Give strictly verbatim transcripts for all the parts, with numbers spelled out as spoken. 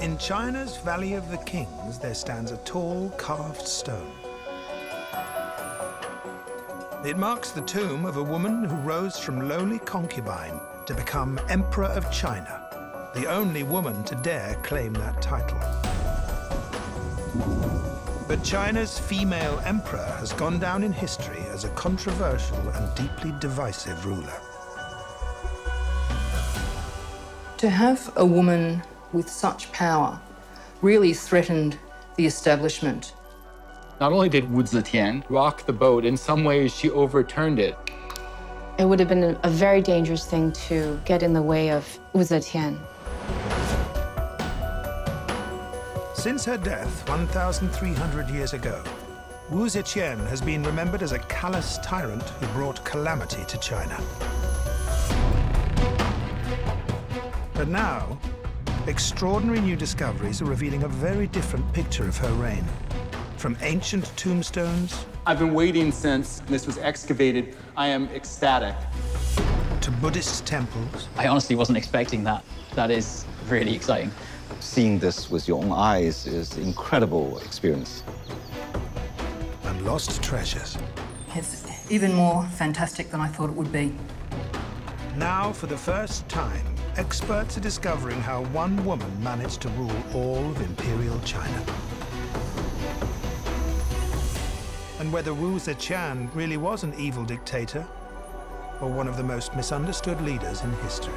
In China's Valley of the Kings, there stands a tall carved stone. It marks the tomb of a woman who rose from lowly concubine to become Emperor of China, the only woman to dare claim that title. But China's female emperor has gone down in history as a controversial and deeply divisive ruler. To have a woman with such power really threatened the establishment. Not only did Wu Zetian rock the boat, in some ways she overturned it. It would have been a very dangerous thing to get in the way of Wu Zetian. Since her death one thousand three hundred years ago, Wu Zetian has been remembered as a callous tyrant who brought calamity to China. But now, extraordinary new discoveries are revealing a very different picture of her reign. From ancient tombstones. I've been waiting since this was excavated. I am ecstatic. To Buddhist temples. I honestly wasn't expecting that. That is really exciting. Seeing this with your own eyes is an incredible experience. And lost treasures. It's even more fantastic than I thought it would be. Now, for the first time, experts are discovering how one woman managed to rule all of imperial China. And whether Wu Zetian really was an evil dictator or one of the most misunderstood leaders in history.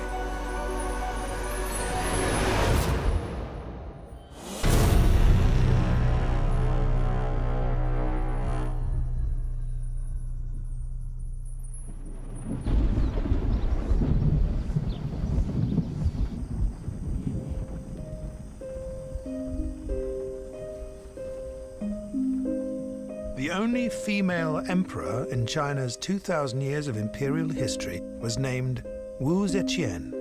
Female emperor in China's two thousand years of imperial history was named Wu Zetian,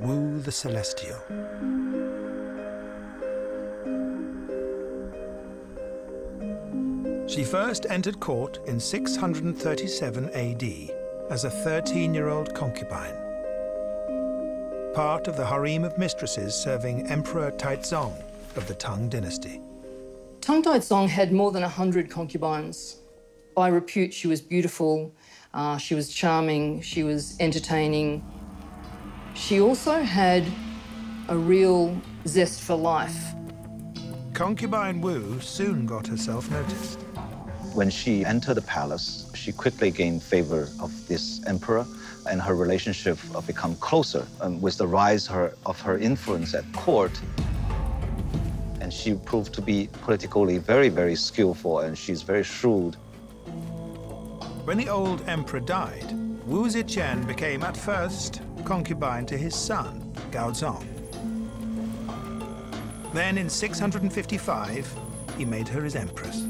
Wu the Celestial. She first entered court in six hundred thirty-seven A D as a thirteen-year-old concubine, part of the harem of mistresses serving Emperor Taizong of the Tang dynasty. Tang Taizong had more than one hundred concubines. By repute, she was beautiful, uh, she was charming, she was entertaining. She also had a real zest for life. Concubine Wu soon got herself noticed. When she entered the palace, she quickly gained favor of this emperor, and her relationship became closer um, with the rise her, of her influence at court. And she proved to be politically very, very skillful, and she's very shrewd. When the old emperor died, Wu Zetian became at first concubine to his son, Gaozong. Then in six hundred fifty-five, he made her his empress.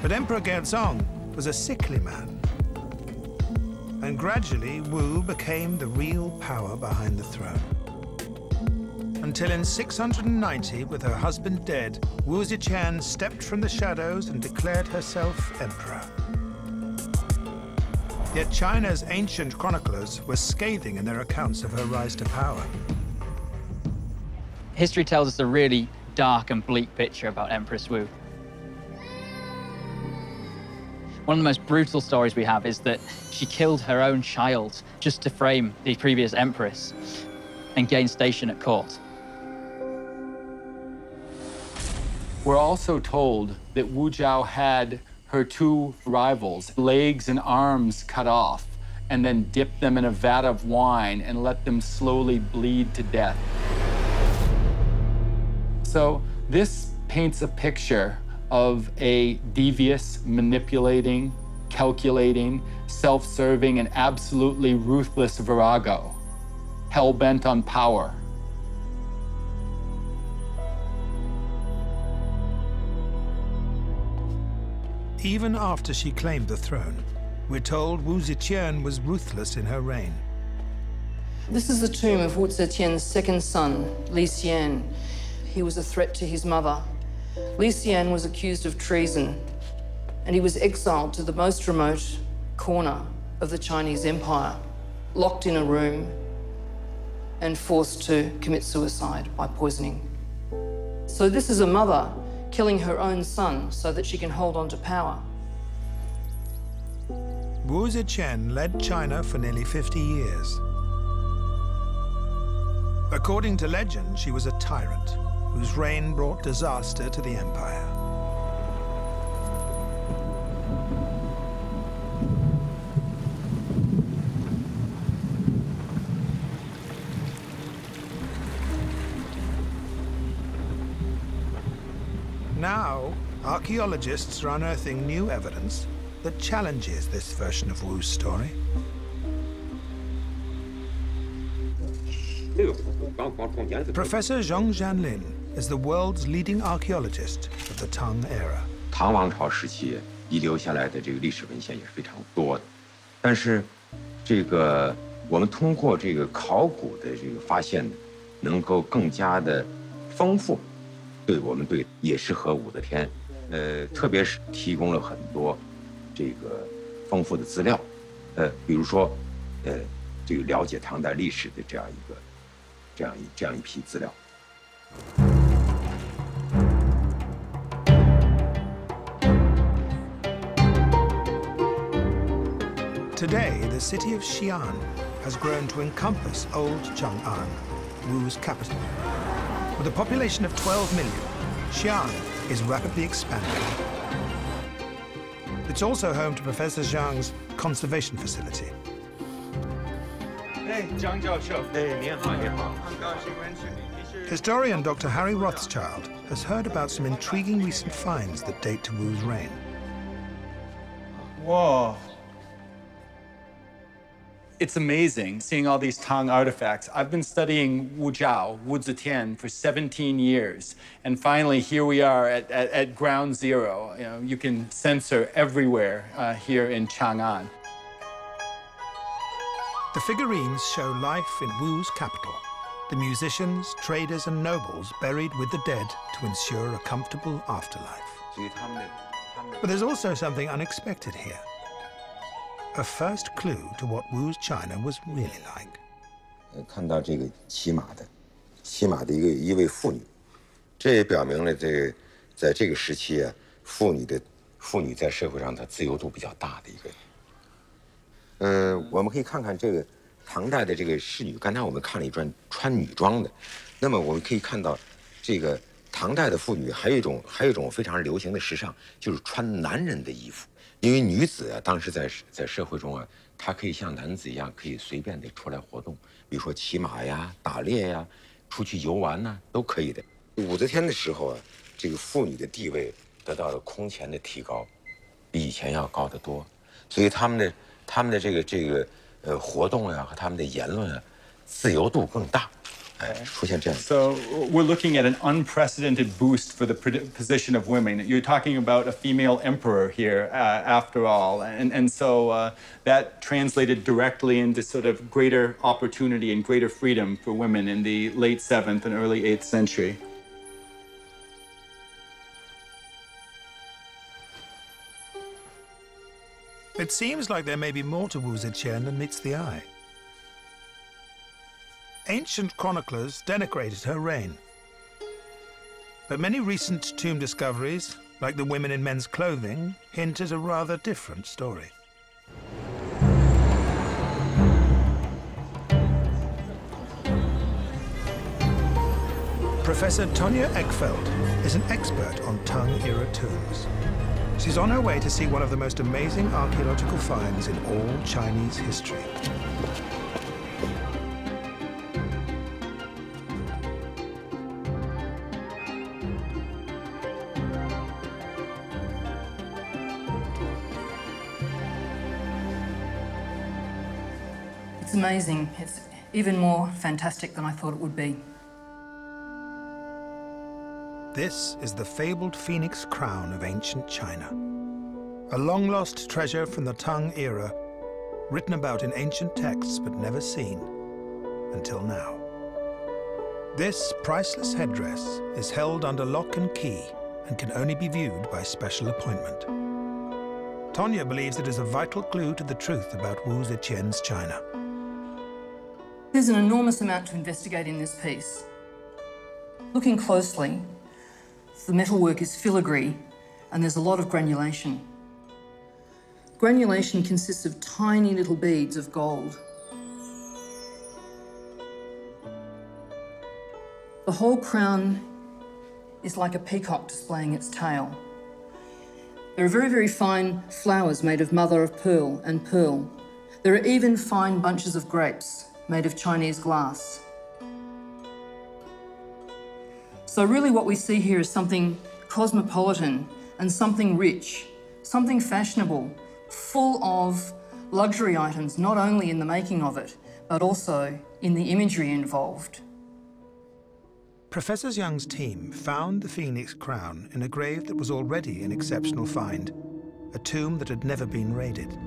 But Emperor Gaozong was a sickly man. And gradually, Wu became the real power behind the throne. Until in six hundred ninety, with her husband dead, Wu Zetian stepped from the shadows and declared herself emperor. Yet China's ancient chroniclers were scathing in their accounts of her rise to power. History tells us a really dark and bleak picture about Empress Wu. One of the most brutal stories we have is that she killed her own child just to frame the previous empress and gain station at court. We're also told that Wu Zhao had her two rivals, legs and arms cut off, and then dipped them in a vat of wine and let them slowly bleed to death. So this paints a picture of a devious, manipulating, calculating, self-serving, and absolutely ruthless virago, hell-bent on power. Even after she claimed the throne, we're told Wu Zetian was ruthless in her reign. This is the tomb of Wu Zetian's second son, Li Xian. He was a threat to his mother. Li Xian was accused of treason, and he was exiled to the most remote corner of the Chinese Empire, locked in a room and forced to commit suicide by poisoning. So this is a mother killing her own son so that she can hold on to power. Wu Zetian led China for nearly fifty years. According to legend, she was a tyrant whose reign brought disaster to the empire. Now, archaeologists are unearthing new evidence that challenges this version of Wu's story. Professor Zhong Jianlin is the world's leading archaeologist of the Tang era. Today, the city of Xi'an has grown to encompass old Chang'an, Wu's capital. With a population of twelve million, Xi'an is rapidly expanding. It's also home to Professor Zhang's conservation facility. Historian Doctor Harry Rothschild has heard about some intriguing recent finds that date to Wu's reign. Whoa. It's amazing seeing all these Tang artifacts. I've been studying Wu Zhao, Wu Zetian, for seventeen years. And finally, here we are at, at, at ground zero. You know, you can censor everywhere uh, here in Chang'an. The figurines show life in Wu's capital. The musicians, traders, and nobles buried with the dead to ensure a comfortable afterlife. But there's also something unexpected here. A first clue to what Wu's China was really like. So we're looking at an unprecedented boost for the position of women. You're talking about a female emperor here, uh, after all. And, and so uh, that translated directly into sort of greater opportunity and greater freedom for women in the late seventh and early eighth century. It seems like there may be more to Wu Zetian than meets the eye. Ancient chroniclers denigrated her reign. But many recent tomb discoveries, like the women in men's clothing, hint at a rather different story. Professor Tonya Eckfeldt is an expert on Tang-era tombs. She's on her way to see one of the most amazing archaeological finds in all Chinese history. It's amazing. It's even more fantastic than I thought it would be. This is the fabled Phoenix Crown of ancient China, a long-lost treasure from the Tang era, written about in ancient texts but never seen until now. This priceless headdress is held under lock and key and can only be viewed by special appointment. Tonya believes it is a vital clue to the truth about Wu Zetian's China. There's an enormous amount to investigate in this piece. Looking closely, the metalwork is filigree and there's a lot of granulation. Granulation consists of tiny little beads of gold. The whole crown is like a peacock displaying its tail. There are very, very fine flowers made of mother of pearl and pearl. There are even fine bunches of grapes made of Chinese glass. So really what we see here is something cosmopolitan and something rich, something fashionable, full of luxury items, not only in the making of it, but also in the imagery involved. Professor Zhang's team found the Phoenix Crown in a grave that was already an exceptional find, a tomb that had never been raided.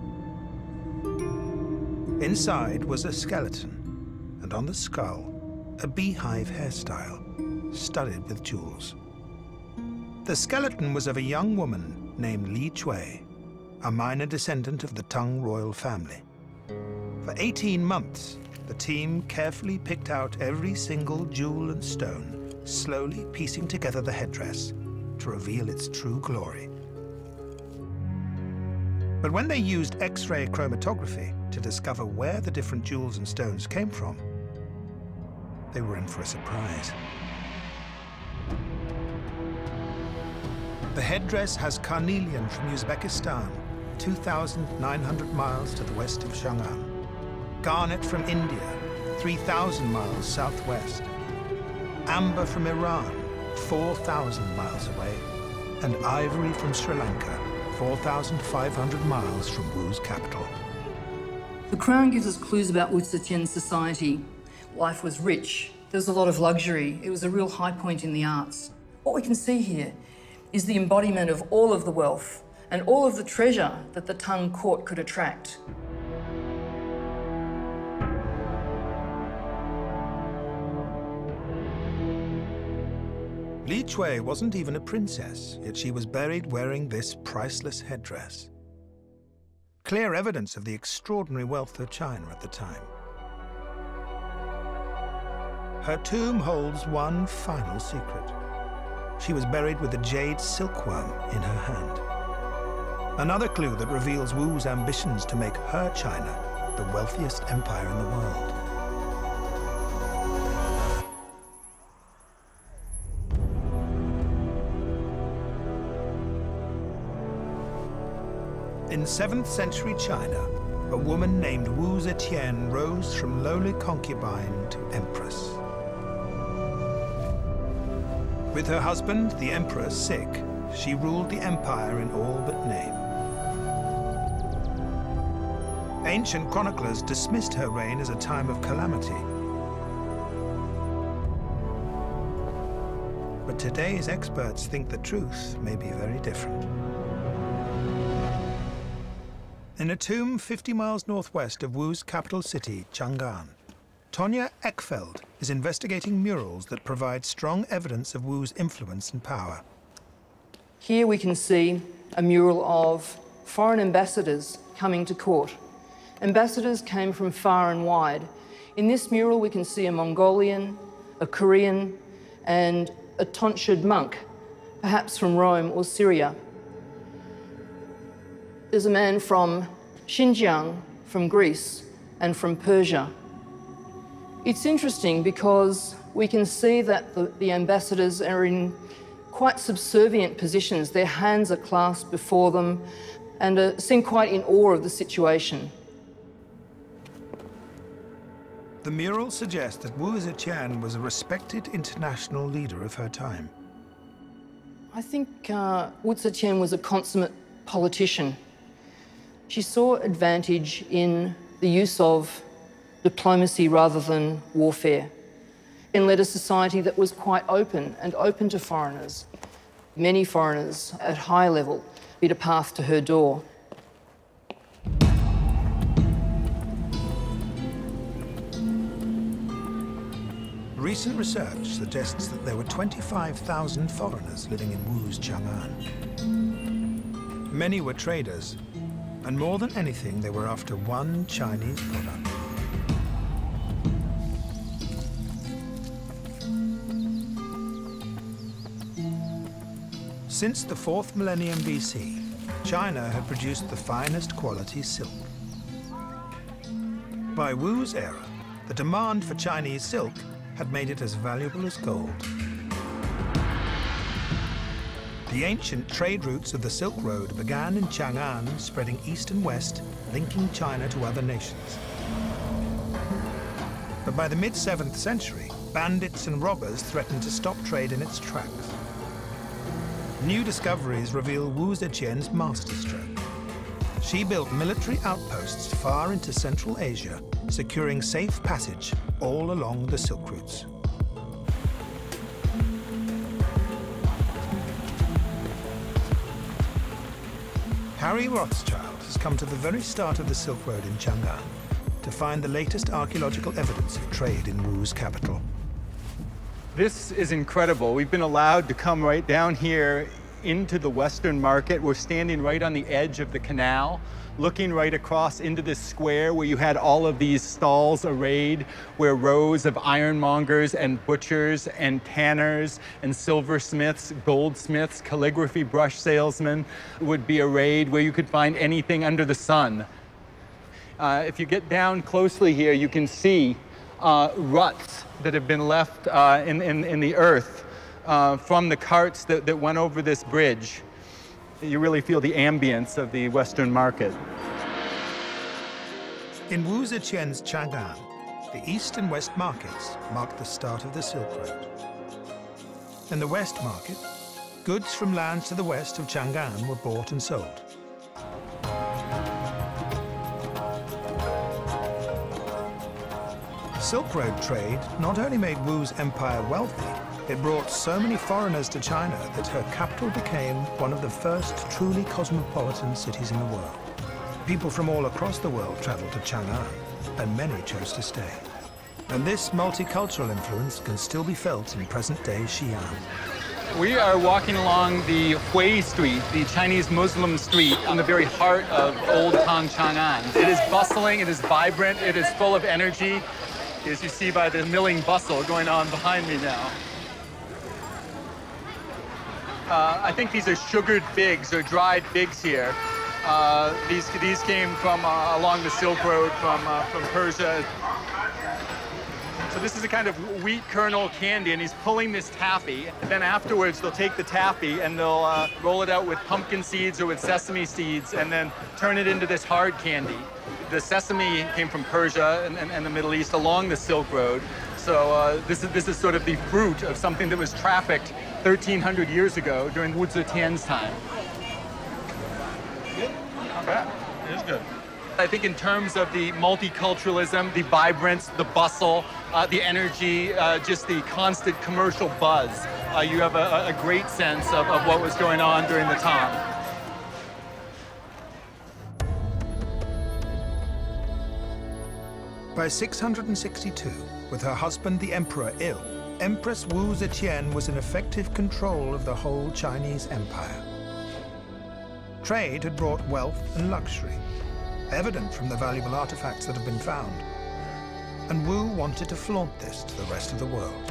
Inside was a skeleton, and on the skull, a beehive hairstyle, studded with jewels. The skeleton was of a young woman named Li Chui, a minor descendant of the Tang royal family. For eighteen months, the team carefully picked out every single jewel and stone, slowly piecing together the headdress to reveal its true glory. But when they used X-ray chromatography to discover where the different jewels and stones came from, they were in for a surprise. The headdress has carnelian from Uzbekistan, two thousand nine hundred miles to the west of Xi'an, garnet from India, three thousand miles southwest, amber from Iran, four thousand miles away, and ivory from Sri Lanka, four thousand five hundred miles from Wu's capital. The crown gives us clues about Wu Zetian's society. Life was rich, there was a lot of luxury, it was a real high point in the arts. What we can see here is the embodiment of all of the wealth and all of the treasure that the Tang court could attract. Li Chui wasn't even a princess, yet she was buried wearing this priceless headdress. Clear evidence of the extraordinary wealth of China at the time. Her tomb holds one final secret. She was buried with a jade silkworm in her hand. Another clue that reveals Wu's ambitions to make her China the wealthiest empire in the world. In seventh century China, a woman named Wu Zetian rose from lowly concubine to empress. With her husband, the emperor, sick, she ruled the empire in all but name. Ancient chroniclers dismissed her reign as a time of calamity. But today's experts think the truth may be very different. In a tomb fifty miles northwest of Wu's capital city, Chang'an, Tonya Eckfeldt is investigating murals that provide strong evidence of Wu's influence and power. Here we can see a mural of foreign ambassadors coming to court. Ambassadors came from far and wide. In this mural we can see a Mongolian, a Korean, and a tonsured monk, perhaps from Rome or Syria. There's a man from Xinjiang, from Greece, and from Persia. It's interesting because we can see that the, the ambassadors are in quite subservient positions. Their hands are clasped before them and uh, seem quite in awe of the situation. The mural suggests that Wu Zetian was a respected international leader of her time. I think uh, Wu Zetian was a consummate politician. She saw advantage in the use of diplomacy rather than warfare, and led a society that was quite open and open to foreigners. Many foreigners at high level beat a path to her door. Recent research suggests that there were twenty-five thousand foreigners living in Wu's Chang'an. Many were traders, and more than anything, they were after one Chinese product. Since the fourth millennium B C, China had produced the finest quality silk. By Wu's era, the demand for Chinese silk had made it as valuable as gold. The ancient trade routes of the Silk Road began in Chang'an, spreading east and west, linking China to other nations. But by the mid-seventh century, bandits and robbers threatened to stop trade in its tracks. New discoveries reveal Wu Zetian's masterstroke. She built military outposts far into Central Asia, securing safe passage all along the silk routes. Harry Rothschild has come to the very start of the Silk Road in Chang'an to find the latest archaeological evidence of trade in Wu's capital. This is incredible. We've been allowed to come right down here into the Western Market. We're standing right on the edge of the canal, looking right across into this square where you had all of these stalls arrayed, where rows of ironmongers and butchers and tanners and silversmiths, goldsmiths, calligraphy brush salesmen would be arrayed, where you could find anything under the sun. Uh, if you get down closely here, you can see uh, ruts that have been left uh, in, in, in the earth Uh, from the carts that, that went over this bridge. You really feel the ambience of the Western market. In Wu Zetian's Chang'an, the east and west markets marked the start of the Silk Road. In the west market, goods from lands to the west of Chang'an were bought and sold. Silk Road trade not only made Wu's empire wealthy, it brought so many foreigners to China that her capital became one of the first truly cosmopolitan cities in the world. People from all across the world traveled to Chang'an, and many chose to stay. And this multicultural influence can still be felt in present-day Xi'an. We are walking along the Hui Street, the Chinese Muslim street, in the very heart of Old Town Chang'an. It is bustling, it is vibrant, it is full of energy, as you see by the milling bustle going on behind me now. Uh, I think these are sugared figs or dried figs here. Uh, these, these came from uh, along the Silk Road from, uh, from Persia. So this is a kind of wheat kernel candy, and he's pulling this taffy. And then afterwards, they'll take the taffy and they'll uh, roll it out with pumpkin seeds or with sesame seeds and then turn it into this hard candy. The sesame came from Persia and, and, and the Middle East along the Silk Road. So uh, this, is, this is sort of the fruit of something that was trafficked thirteen hundred years ago during Wu Zetian's time. Good. Not bad. It is good. I think in terms of the multiculturalism, the vibrance, the bustle, uh, the energy, uh, just the constant commercial buzz, uh, you have a, a great sense of, of what was going on during the time. By six hundred sixty-two, with her husband the Emperor ill, Empress Wu Zetian was in effective control of the whole Chinese empire. Trade had brought wealth and luxury, evident from the valuable artifacts that have been found. And Wu wanted to flaunt this to the rest of the world.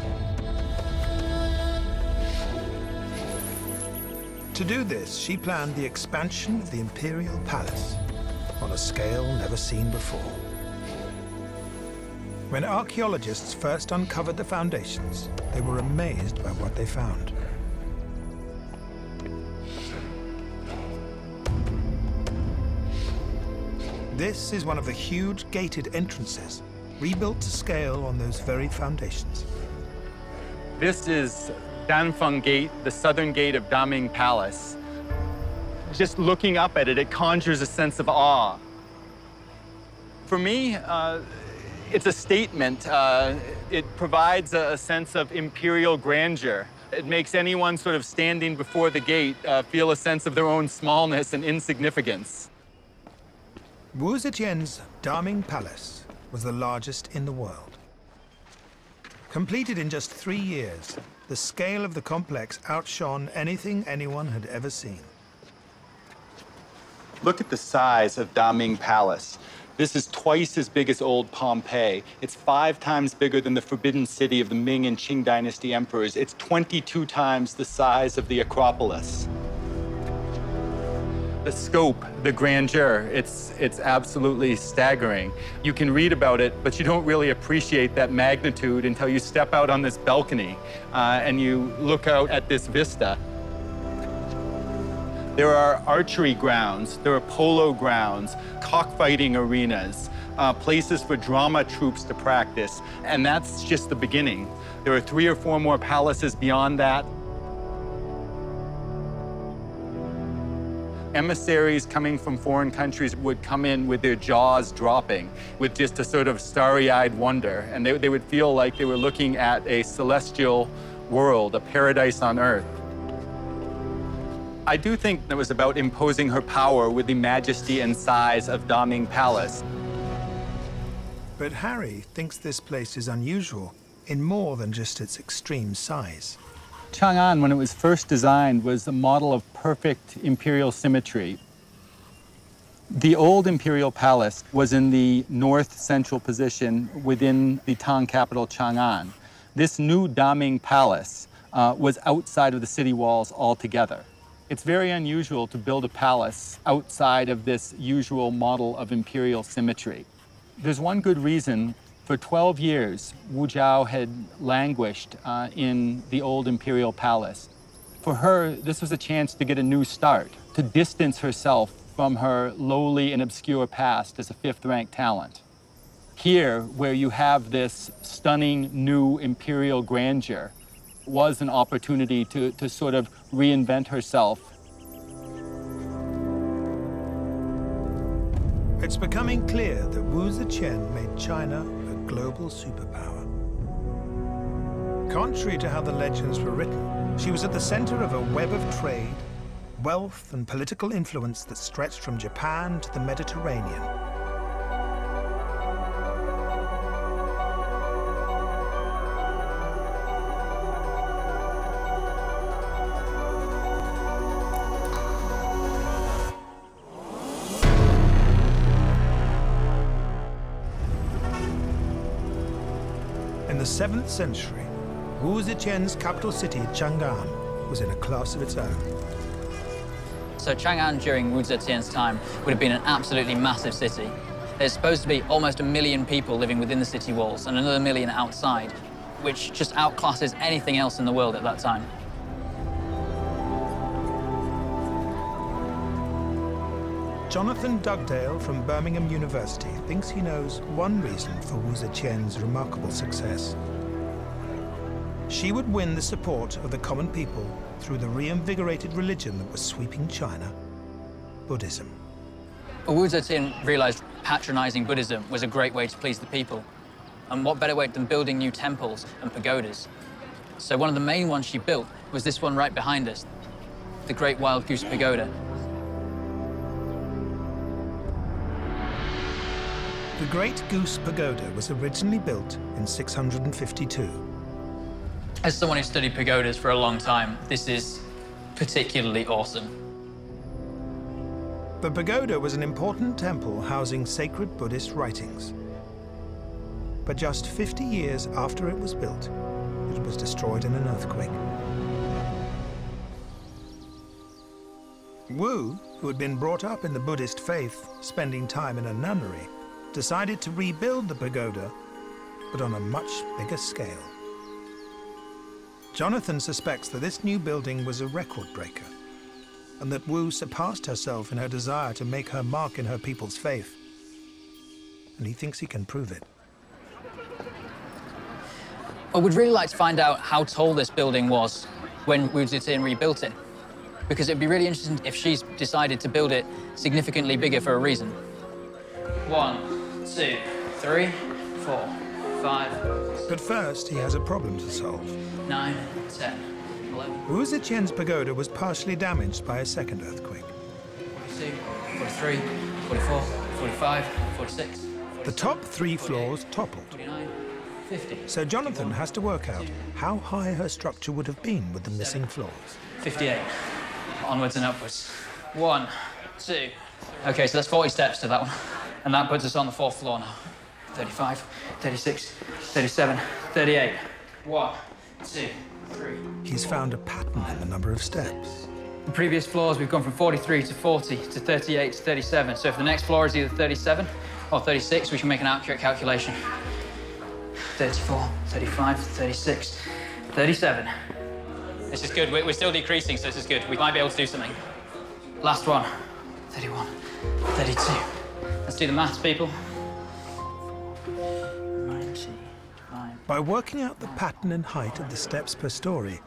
To do this, she planned the expansion of the imperial palace on a scale never seen before. When archaeologists first uncovered the foundations, they were amazed by what they found. This is one of the huge gated entrances, rebuilt to scale on those very foundations. This is Danfeng Gate, the southern gate of Daming Palace. Just looking up at it, it conjures a sense of awe. For me, uh, it's a statement. Uh, it provides a, a sense of imperial grandeur. It makes anyone sort of standing before the gate uh, feel a sense of their own smallness and insignificance. Wu Zetian's Daming Palace was the largest in the world. Completed in just three years, the scale of the complex outshone anything anyone had ever seen. Look at the size of Daming Palace. This is twice as big as old Pompeii. It's five times bigger than the Forbidden City of the Ming and Qing dynasty emperors. It's twenty-two times the size of the Acropolis. The scope, the grandeur, it's, it's absolutely staggering. You can read about it, but you don't really appreciate that magnitude until you step out on this balcony uh, and you look out at this vista. There are archery grounds, there are polo grounds, cockfighting arenas, uh, places for drama troops to practice, and that's just the beginning. There are three or four more palaces beyond that. Emissaries coming from foreign countries would come in with their jaws dropping, with just a sort of starry-eyed wonder, and they, they would feel like they were looking at a celestial world, a paradise on earth. I do think that was about imposing her power with the majesty and size of Daming Palace. But Harry thinks this place is unusual in more than just its extreme size. Chang'an, when it was first designed, was a model of perfect imperial symmetry. The old imperial palace was in the north-central position within the Tang capital, Chang'an. This new Daming Palace uh, was outside of the city walls altogether. It's very unusual to build a palace outside of this usual model of imperial symmetry. There's one good reason. For twelve years, Wu Zhao had languished uh, in the old imperial palace. For her, this was a chance to get a new start, to distance herself from her lowly and obscure past as a fifth-ranked talent. Here, where you have this stunning new imperial grandeur, was an opportunity to, to sort of reinvent herself. It's becoming clear that Wu Zetian made China a global superpower. Contrary to how the legends were written, she was at the center of a web of trade, wealth, and political influence that stretched from Japan to the Mediterranean. In the seventh century, Wu Zetian's capital city, Chang'an, was in a class of its own. So Chang'an during Wu Zetian's time would have been an absolutely massive city. There's supposed to be almost a million people living within the city walls and another million outside, which just outclasses anything else in the world at that time. Jonathan Dugdale from Birmingham University thinks he knows one reason for Wu Zetian's remarkable success. She would win the support of the common people through the reinvigorated religion that was sweeping China, Buddhism. Wu Zetian realized patronizing Buddhism was a great way to please the people. And what better way than building new temples and pagodas? So one of the main ones she built was this one right behind us, the Great Wild Goose Pagoda. The Great Goose Pagoda was originally built in six hundred fifty-two. As someone who studied pagodas for a long time, this is particularly awesome. The pagoda was an important temple housing sacred Buddhist writings. But just fifty years after it was built, it was destroyed in an earthquake. Wu, who had been brought up in the Buddhist faith, spending time in a nunnery, decided to rebuild the pagoda, but on a much bigger scale. Jonathan suspects that this new building was a record breaker, and that Wu surpassed herself in her desire to make her mark in her people's faith, and he thinks he can prove it. I would really like to find out how tall this building was when Wu Zetian rebuilt it, because it'd be really interesting if she's decided to build it significantly bigger for a reason. One, two, three, four, five. But first, he has a problem to solve. Nine, ten, eleven. Wu Zetian's pagoda was partially damaged by a second earthquake. forty-two, forty-three, forty-four, forty-five, forty-six. The top three floors toppled. forty-nine, fifty. So Jonathan has to work out how high her structure would have been with the missing floors. fifty-eight. Onwards and upwards. One, two. Okay, so that's forty steps to that one. And that puts us on the fourth floor now. thirty-five, thirty-six, thirty-seven, thirty-eight. One, two, three. He's found a pattern in the number of steps. The previous floors, we've gone from forty-three to forty, to thirty-eight to thirty-seven. So if the next floor is either thirty-seven or thirty-six, we can make an accurate calculation. thirty-four, thirty-five, thirty-six, thirty-seven. This is good. We're still decreasing, so this is good. We might be able to do something. Last one. thirty-one, thirty-two. Let's do the maths, people. By working out the pattern and height of the steps per story,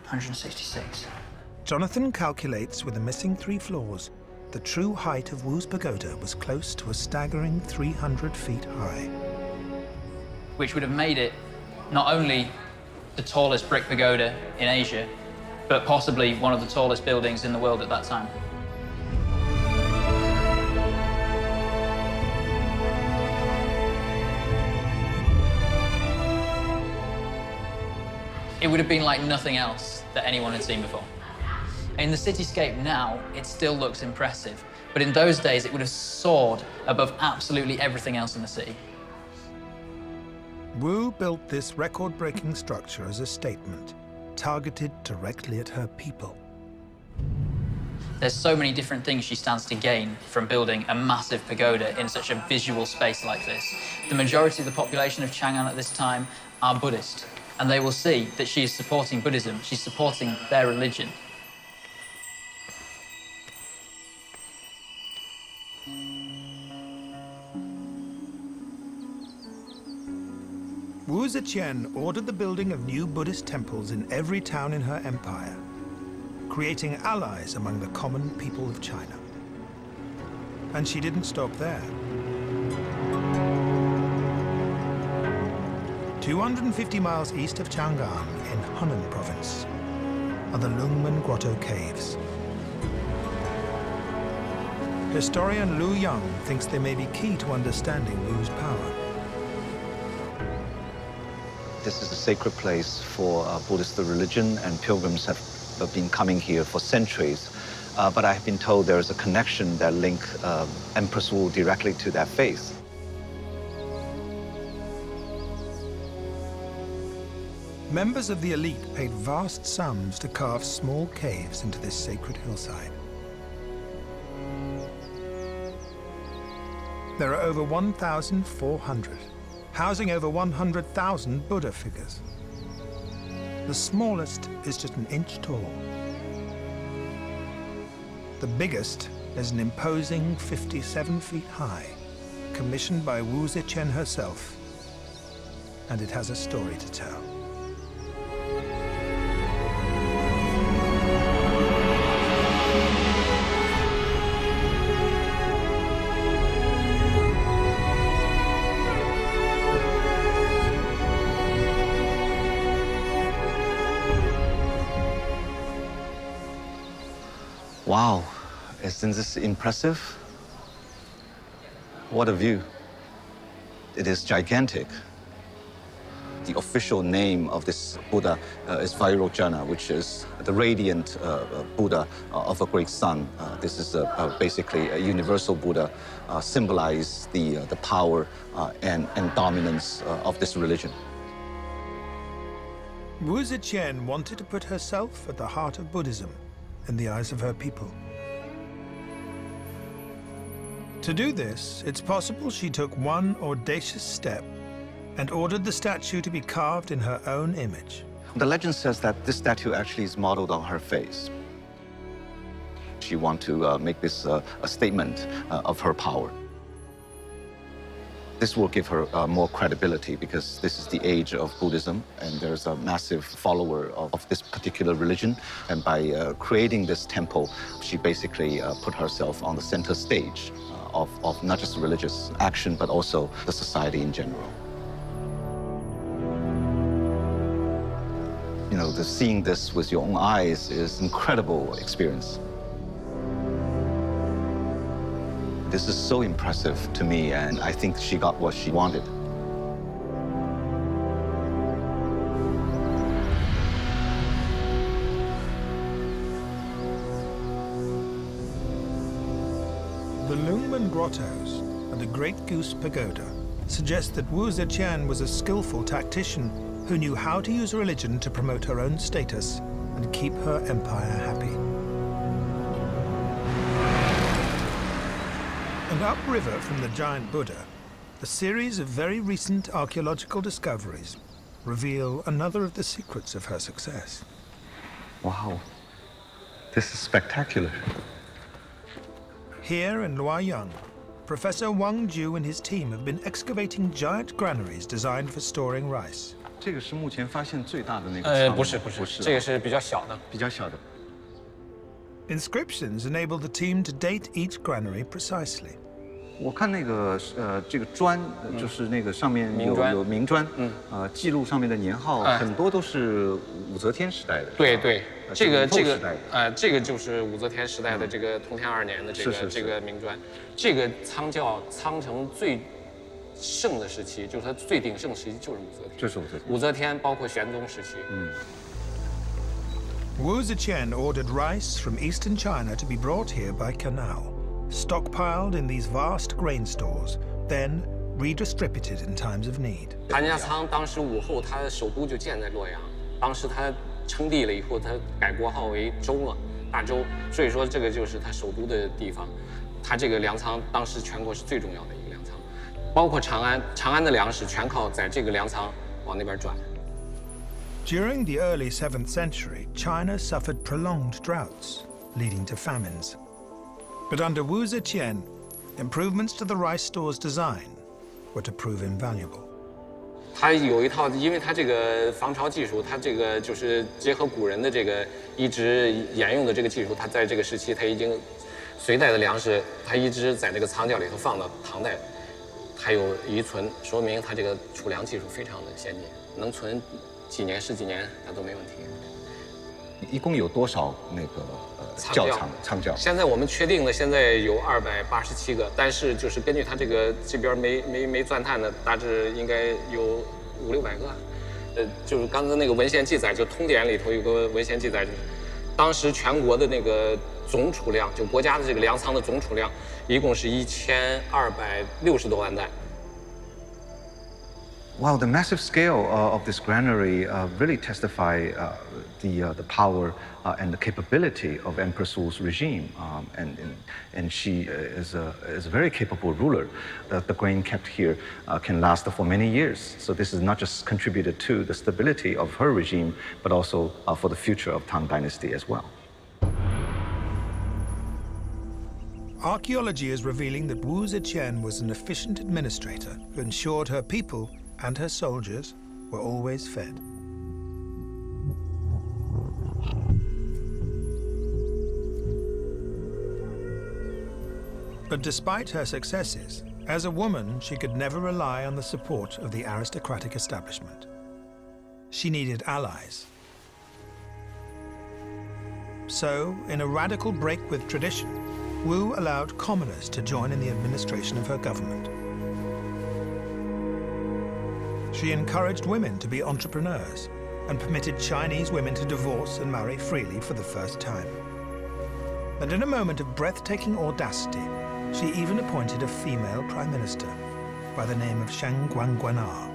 one hundred sixty-six. Jonathan calculates with the missing three floors, the true height of Wu's pagoda was close to a staggering three hundred feet high. Which would have made it not only the tallest brick pagoda in Asia, but possibly one of the tallest buildings in the world at that time. It would have been like nothing else that anyone had seen before. In the cityscape now, it still looks impressive, but in those days, it would have soared above absolutely everything else in the city. Wu built this record-breaking structure as a statement, targeted directly at her people. There's so many different things she stands to gain from building a massive pagoda in such a visual space like this. The majority of the population of Chang'an at this time are Buddhist, and they will see that she is supporting Buddhism, she's supporting their religion. Wu Zetian ordered the building of new Buddhist temples in every town in her empire, creating allies among the common people of China. And she didn't stop there. two hundred fifty miles east of Chang'an, in Hunan province, are the Longmen Grotto Caves. Historian Liu Yang thinks they may be key to understanding Wu's power. This is a sacred place for uh, Buddhist religion, and pilgrims have been coming here for centuries. Uh, but I have been told there is a connection that links uh, Empress Wu directly to that faith. Members of the elite paid vast sums to carve small caves into this sacred hillside. There are over one thousand four hundred. Housing over one hundred thousand Buddha figures. The smallest is just an inch tall. The biggest is an imposing fifty-seven feet high, commissioned by Wu Zetian herself, and it has a story to tell. Wow, isn't this impressive? What a view. It is gigantic. The official name of this Buddha uh, is Vairochana, which is the radiant uh, Buddha of a great sun. Uh, this is a, a basically a universal Buddha, uh, symbolizes the, uh, the power uh, and, and dominance uh, of this religion. Wu Zetian wanted to put herself at the heart of Buddhism, in the eyes of her people. To do this, it's possible she took one audacious step and ordered the statue to be carved in her own image. The legend says that this statue actually is modeled on her face. She wanted to uh, make this uh, a statement uh, of her power. This will give her uh, more credibility because this is the age of Buddhism and there's a massive follower of, of this particular religion. And by uh, creating this temple, she basically uh, put herself on the center stage uh, of, of not just religious action, but also the society in general. You know, the seeing this with your own eyes is an incredible experience. This is so impressive to me, and I think she got what she wanted. The Longmen Grottos and the Great Goose Pagoda suggest that Wu Zetian was a skillful tactician who knew how to use religion to promote her own status and keep her empire happy. And upriver from the giant Buddha, a series of very recent archaeological discoveries reveal another of the secrets of her success. Wow, this is spectacular. Here in Luoyang, Professor Wang Ju and his team have been excavating giant granaries designed for storing rice. Uh, Inscriptions enable the team to date each granary precisely. Wu Zetian ordered rice from eastern China to be brought here by canal, stockpiled in these vast grain stores, then redistributed in times of need. During the early seventh century, China suffered prolonged droughts, leading to famines. But under Wu Zetian, improvements to the rice store's design were to prove invaluable. Wow, the massive scale uh, of this granary uh, really testify uh, the, uh, the power uh, and the capability of Emperor Su's regime. Um, and, and, and she uh, is, a, is a very capable ruler. Uh, the grain kept here uh, can last for many years. So this is not just contributed to the stability of her regime, but also uh, for the future of Tang dynasty as well. Archaeology is revealing that Wu Zetian was an efficient administrator who ensured her people and her soldiers were always fed. But despite her successes, as a woman, she could never rely on the support of the aristocratic establishment. She needed allies. So, in a radical break with tradition, Wu allowed commoners to join in the administration of her government. She encouraged women to be entrepreneurs and permitted Chinese women to divorce and marry freely for the first time. And in a moment of breathtaking audacity, she even appointed a female prime minister by the name of Shangguan Wan'er.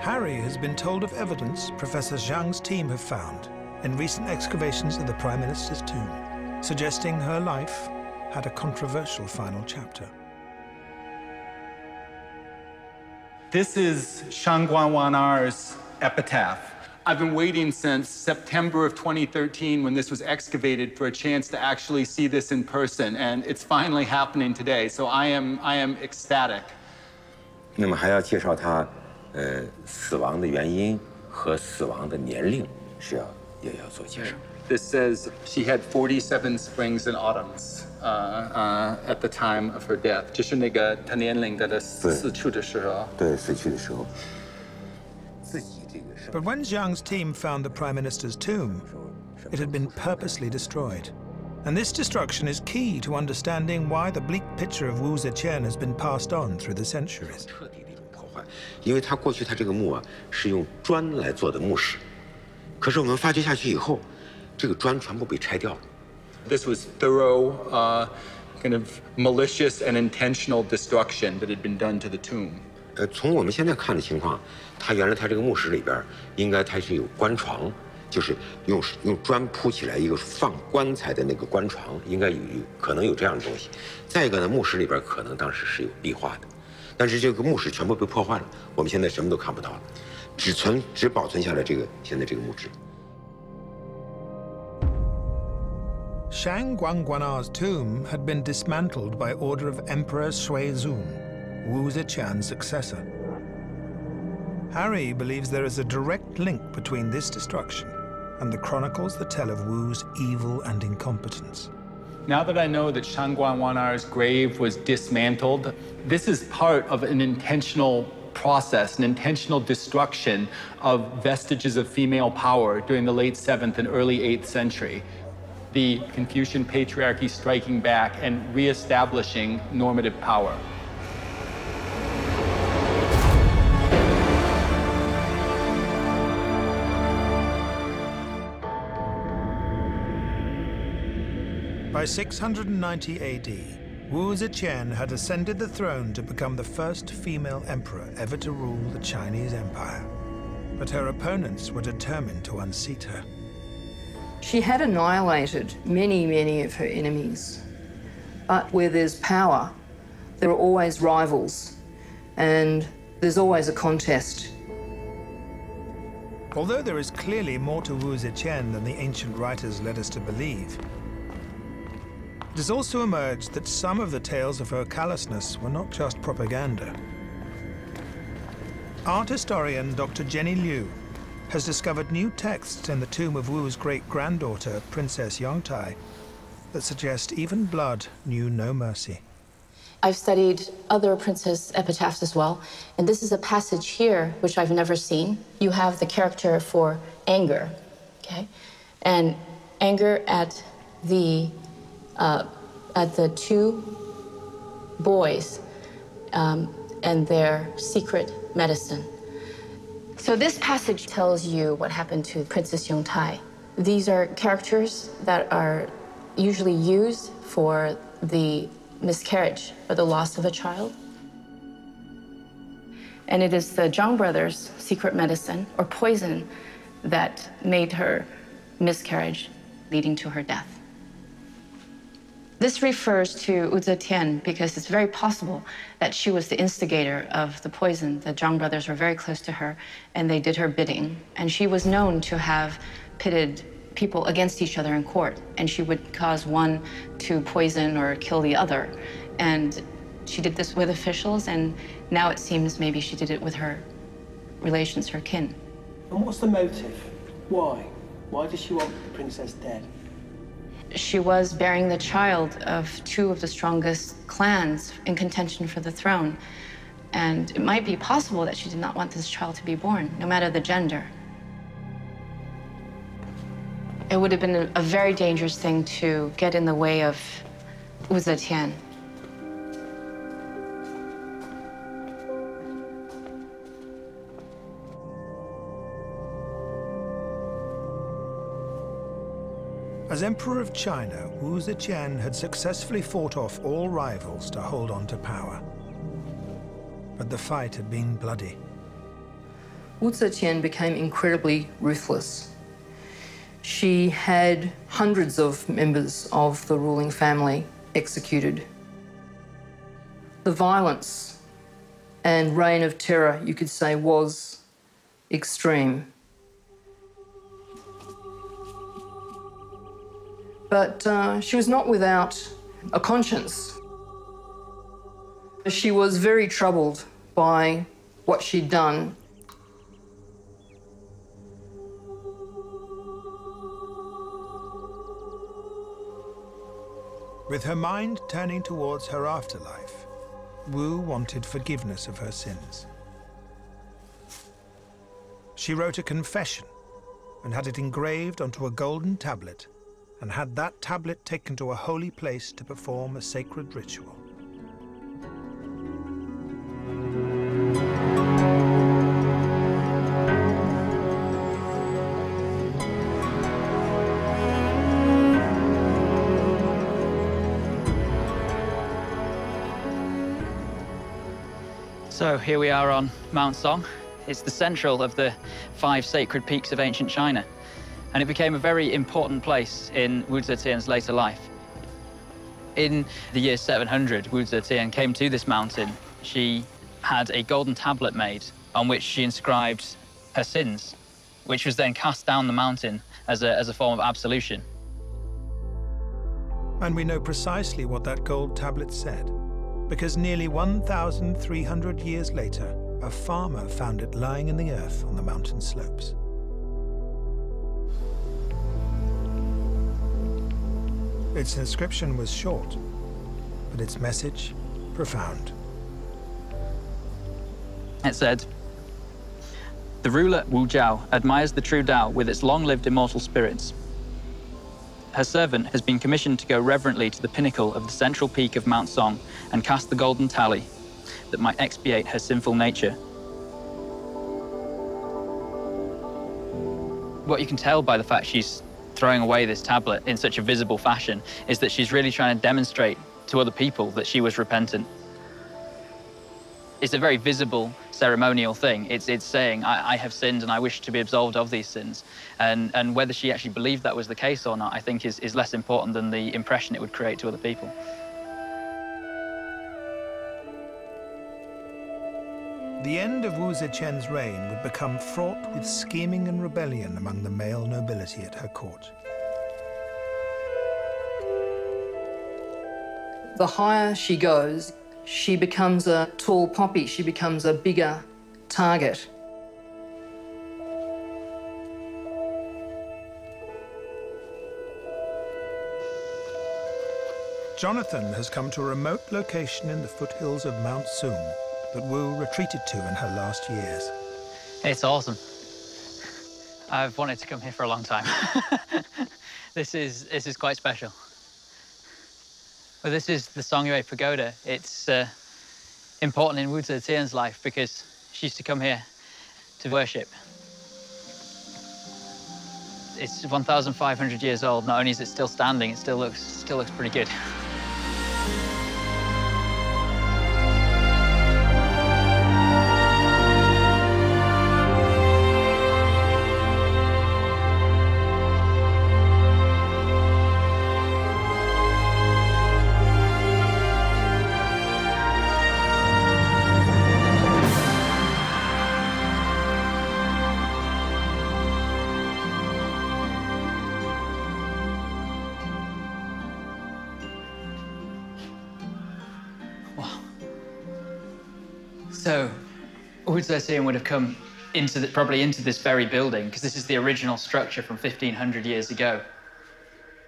Harry has been told of evidence Professor Zhang's team have found in recent excavations of the prime minister's tomb, suggesting her life had a controversial final chapter. This is Shangguan Wan'er's epitaph. I've been waiting since September of twenty thirteen when this was excavated for a chance to actually see this in person, and it's finally happening today. So I am, I am ecstatic. This says she had forty-seven springs and autumns uh, uh, at the time of her death. But when Zhang's team found the prime minister's tomb, it had been purposely destroyed. And this destruction is key to understanding why the bleak picture of Wu Zetian has been passed on through the centuries. This was thorough, uh, kind of malicious and intentional destruction that had been done to the tomb. 就是用用砖铺起来一个放棺材的那个棺床，应该有有可能有这样的东西。再一个呢，墓室里边可能当时是有壁画的，但是这个墓室全部被破坏了，我们现在什么都看不到了，只存只保存下来这个现在这个墓志。 Shangguan Wan'er's tomb had been dismantled by order of Emperor Xuanzong, Wu Zetian's successor. Harry believes there is a direct link between this destruction and the chronicles that tell of Wu's evil and incompetence. Now that I know that Shangguan Wan'er's grave was dismantled, this is part of an intentional process, an intentional destruction of vestiges of female power during the late seventh and early eighth century. The Confucian patriarchy striking back and reestablishing normative power. By six hundred ninety A D, Wu Zetian had ascended the throne to become the first female emperor ever to rule the Chinese Empire. But her opponents were determined to unseat her. She had annihilated many, many of her enemies. But where there's power, there are always rivals, and there's always a contest. Although there is clearly more to Wu Zetian than the ancient writers led us to believe, it has also emerged that some of the tales of her callousness were not just propaganda. Art historian Doctor Jenny Liu has discovered new texts in the tomb of Wu's great-granddaughter, Princess Yongtai, that suggest even blood knew no mercy. I've studied other princess epitaphs as well, and this is a passage here which I've never seen. You have the character for anger, okay? And anger at the, uh, at the two boys um, and their secret medicine. So this passage tells you what happened to Princess Yongtai. These are characters that are usually used for the miscarriage or the loss of a child. And it is the Zhang brothers' secret medicine or poison that made her miscarriage, leading to her death. This refers to Wu Zetian because it's very possible that she was the instigator of the poison. The Zhang brothers were very close to her, and they did her bidding. And she was known to have pitted people against each other in court, and she would cause one to poison or kill the other. And she did this with officials, and now it seems maybe she did it with her relations, her kin. And what's the motive? Why? Why does she want the princess dead? She was bearing the child of two of the strongest clans in contention for the throne. And it might be possible that she did not want this child to be born, no matter the gender. It would have been a, a very dangerous thing to get in the way of Wu Zetian. As Emperor of China, Wu Zetian had successfully fought off all rivals to hold on to power. But the fight had been bloody. Wu Zetian became incredibly ruthless. She had hundreds of members of the ruling family executed. The violence and reign of terror, you could say, was extreme. But uh, she was not without a conscience. She was very troubled by what she'd done. With her mind turning towards her afterlife, Wu wanted forgiveness of her sins. She wrote a confession and had it engraved onto a golden tablet, and had that tablet taken to a holy place to perform a sacred ritual. So here we are on Mount Song. It's the central of the five sacred peaks of ancient China. and it became a very important place in Wu Zetian's later life. In the year seven hundred, Wu Zetian came to this mountain. She had a golden tablet made on which she inscribed her sins, which was then cast down the mountain as a, as a form of absolution. And we know precisely what that gold tablet said, because nearly one thousand three hundred years later, a farmer found it lying in the earth on the mountain slopes. Its inscription was short, but its message profound. It said, "The ruler Wu Zhao admires the true Dao with its long-lived immortal spirits. Her servant has been commissioned to go reverently to the pinnacle of the central peak of Mount Song and cast the golden tally that might expiate her sinful nature." What you can tell by the fact she's throwing away this tablet in such a visible fashion is that she's really trying to demonstrate to other people that she was repentant. It's a very visible ceremonial thing. It's, it's saying, I, I have sinned and I wish to be absolved of these sins. And, and whether she actually believed that was the case or not, I think is, is less important than the impression it would create to other people. The end of Wu Zetian's reign would become fraught with scheming and rebellion among the male nobility at her court. The higher she goes, she becomes a tall poppy. She becomes a bigger target. Jonathan has come to a remote location in the foothills of Mount Song that Wu retreated to in her last years. It's awesome. I've wanted to come here for a long time. This is, this is quite special. Well, this is the Songyue Pagoda. It's uh, important in Wu Zetian's life because she used to come here to worship. It's one thousand five hundred years old. Not only is it still standing, it still looks, still looks pretty good. Wu Zetian would have come into the, probably into this very building, because this is the original structure from fifteen hundred years ago.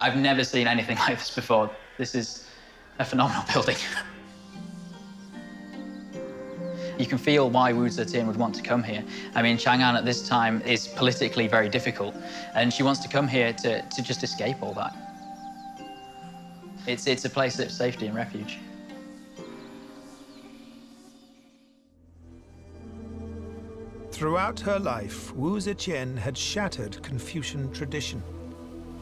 I've never seen anything like this before. This is a phenomenal building. You can feel why Wu Zetian would want to come here. I mean, Chang'an at this time is politically very difficult, and she wants to come here to, to just escape all that. It's, it's a place of safety and refuge. Throughout her life, Wu Zetian had shattered Confucian tradition,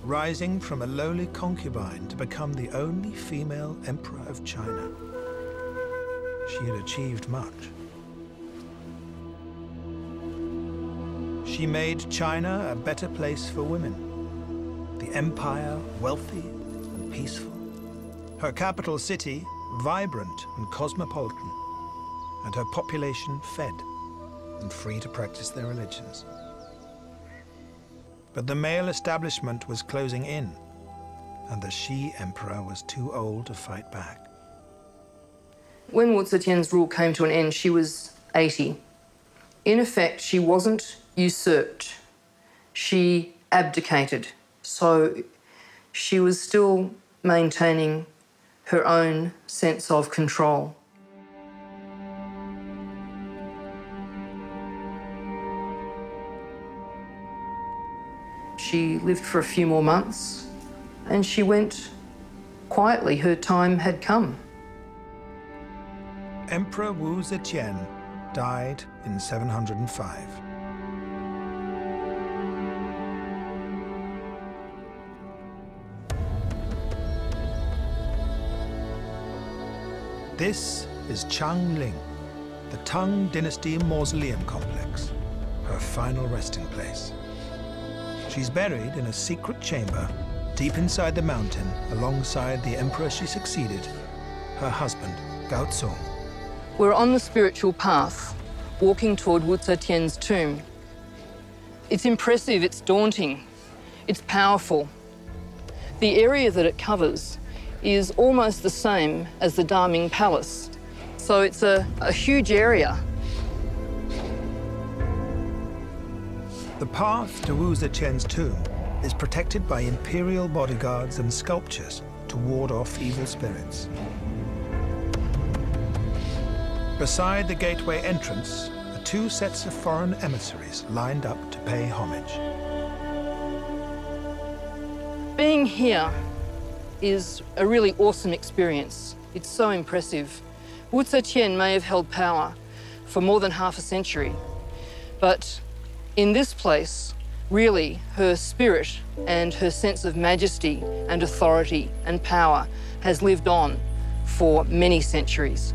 rising from a lowly concubine to become the only female emperor of China. She had achieved much. She made China a better place for women, the empire wealthy and peaceful, her capital city vibrant and cosmopolitan, and her population fed and free to practice their religions. But the male establishment was closing in, and the Xi emperor was too old to fight back. When Wu Zetian's rule came to an end, she was eighty. In effect, she wasn't usurped. She abdicated. So she was still maintaining her own sense of control. She lived for a few more months, and she went quietly. Her time had come. Emperor Wu Zetian died in seven hundred five. This is Chang Ling, the Tang dynasty mausoleum complex, her final resting place. She's buried in a secret chamber, deep inside the mountain, alongside the emperor she succeeded, her husband, Gaozong. We're on the spiritual path, walking toward Wu Zetian's tomb. It's impressive, it's daunting, it's powerful. The area that it covers is almost the same as the Daming Palace, so it's a, a huge area. The path to Wu Zetian's tomb is protected by imperial bodyguards and sculptures to ward off evil spirits. Beside the gateway entrance are two sets of foreign emissaries lined up to pay homage. Being here is a really awesome experience. It's so impressive. Wu Zetian may have held power for more than half a century, but in this place, really, her spirit and her sense of majesty and authority and power has lived on for many centuries.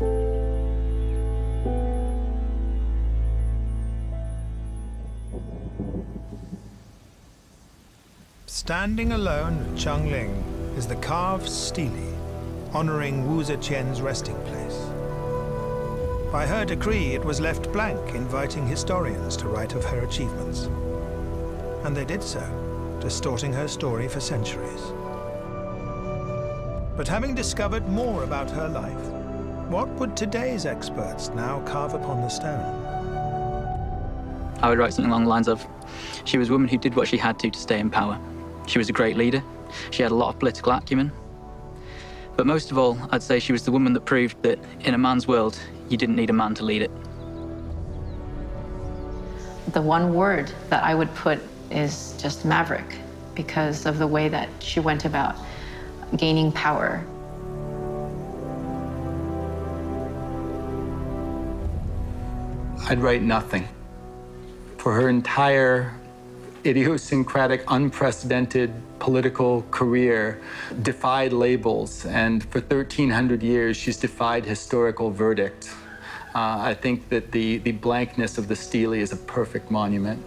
Standing alone at Chang Ling is the carved stele, honoring Wu Zetian's resting place. By her decree, it was left blank, inviting historians to write of her achievements. And they did so, distorting her story for centuries. But having discovered more about her life, what would today's experts now carve upon the stone? I would write something along the lines of, she was a woman who did what she had to to stay in power. She was a great leader. She had a lot of political acumen. But most of all, I'd say she was the woman that proved that in a man's world, you didn't need a man to lead it. The one word that I would put is just maverick, because of the way that she went about gaining power. I'd write nothing. For her entire idiosyncratic, unprecedented political career, defied labels, and for thirteen hundred years, she's defied historical verdict. Uh, I think that the, the blankness of the stele is a perfect monument.